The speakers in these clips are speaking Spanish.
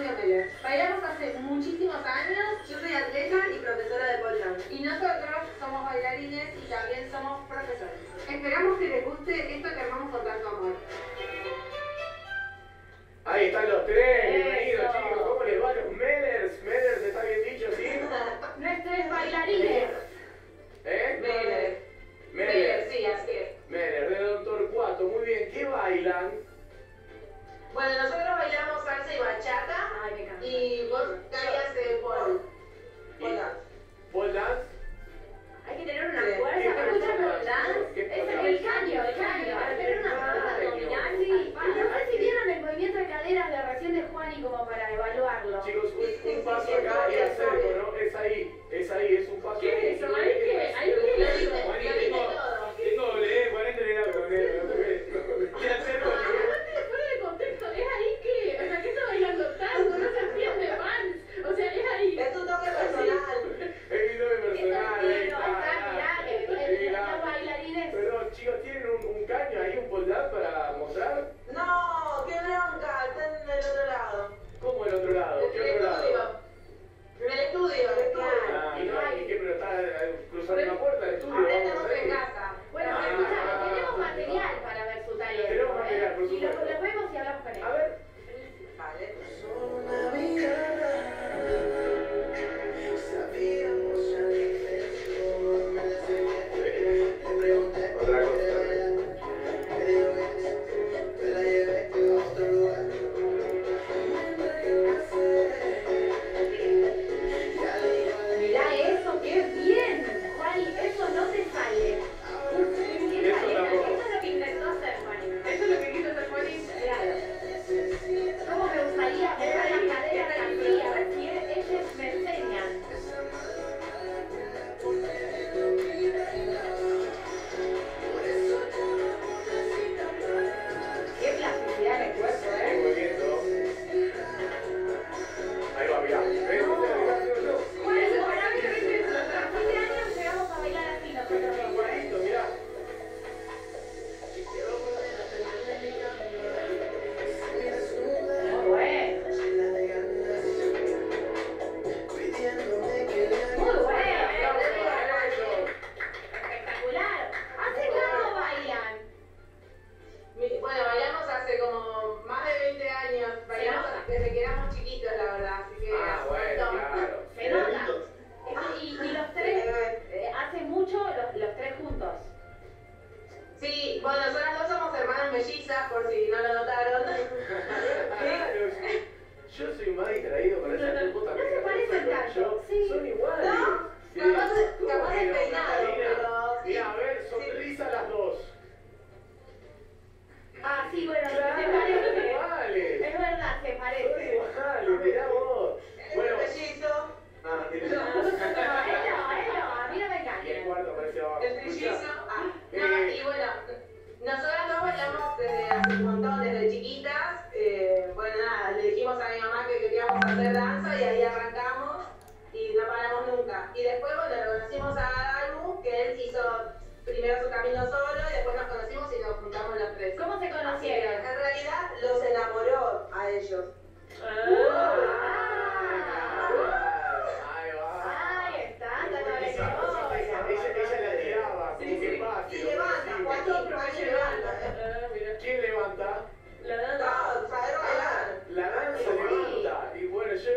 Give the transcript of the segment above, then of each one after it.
estudio Melhers. Bailamos hace muchísimos años. Yo soy atleta y profesora de pole dance. Y nosotros somos bailarines y también somos profesores. Esperamos que les guste esto que armamos con tanto amor. Ahí están los tres. Bienvenidos, chicos. ¿Cómo les va a los Melhers? Melhers, ¿está bien dicho, sí? Nuestros bailarines. ¿Eh? Melhers. Melhers, sí, así es. Melhers, de Doctor Cuato. Muy bien. ¿Qué bailan? Bueno, nosotros bailamos salsa y bachata. Ay, me encanta. Y vos caías de pole. Pole dance. ¿Pole dance? Hay que tener una fuerza. ¿Me escuchas pole dance? Es el caño. Hay que tener una fuerza dominante. Y no sé si vieron el movimiento de caderas de recién de Juani como para evaluarlo. Chicos, un paso acá y hacerlo, ¿no? Es ahí, es un paso. ¿Qué es eso? Hacer danza y ahí arrancamos y no paramos nunca. Y después, bueno, lo conocimos a Dalbu, que él hizo primero su camino solo y después nos conocimos y nos juntamos los tres. ¿Cómo se conocieron? En realidad los enamoró a ellos. Ahí está, ella la tiraba. Sí, sí. Y levanta, cuatro años levanta. ¿Quién levanta? La danza. La danza levanta. Y bueno, yo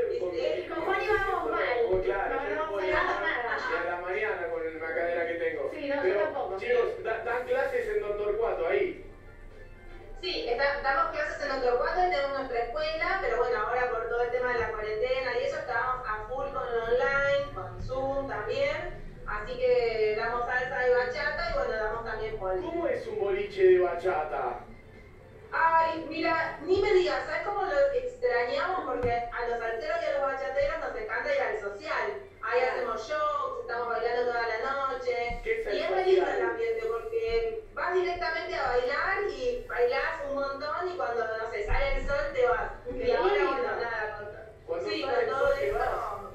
con Juan íbamos mal. Pues claro, no nada, nada. A la mañana con la cadera que tengo. Sí, no, pero, yo tampoco. Chicos, ¿dan clases en Don Torcuato ahí? Sí, damos clases en Don Torcuato y tenemos nuestra escuela, pero bueno, ahora por todo el tema de la cuarentena y eso, estábamos a full con online, con Zoom también. Así que damos salsa de bachata y bueno, damos también poli. ¿Cómo es un boliche de bachata? Ay, mira, ni me digas, ¿sabes cómo lo extrañamos? Porque a los salteros y a los bachateros nos encanta ir al social. Ahí hacemos shows, estamos bailando toda la noche. Y es feliz el ambiente porque vas directamente a bailar y bailás un montón y cuando, no sé, sale el sol te vas. Y ahora, bueno, nada, con todo. Sí, con todo eso.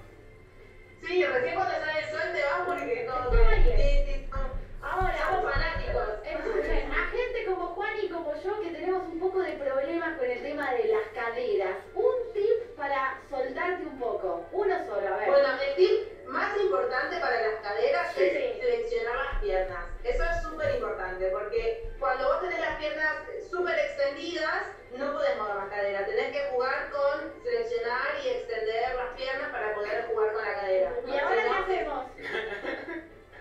Sí, recién cuando sale el sol te vas porque todo bien. Ahora, somos fanáticos. Escuchen, a gente como Juan y como yo que tenemos un poco de problemas con el tema de las caderas. Un tip para importante, porque cuando vos tenés las piernas súper extendidas, no podés mover más cadera. Tenés que jugar con flexionar y extender las piernas para poder jugar con la cadera. ¿Y ahora qué hacemos?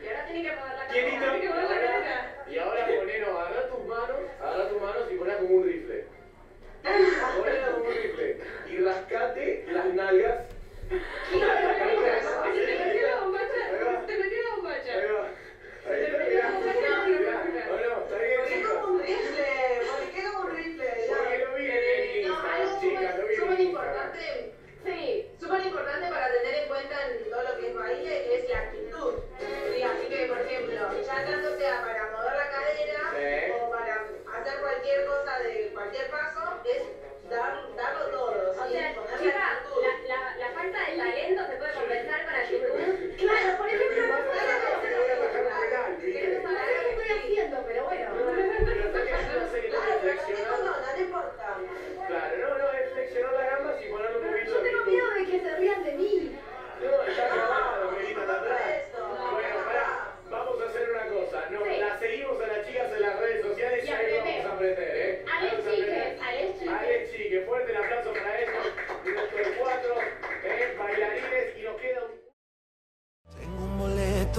Y ahora tenés que mover la cadera. Y ahora ponelo, agarrá tus manos y ponela como un rifle. Ponela como un rifle. Y rascate las nalgas.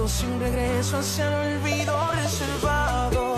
Sin regreso hacia el olvido reservado.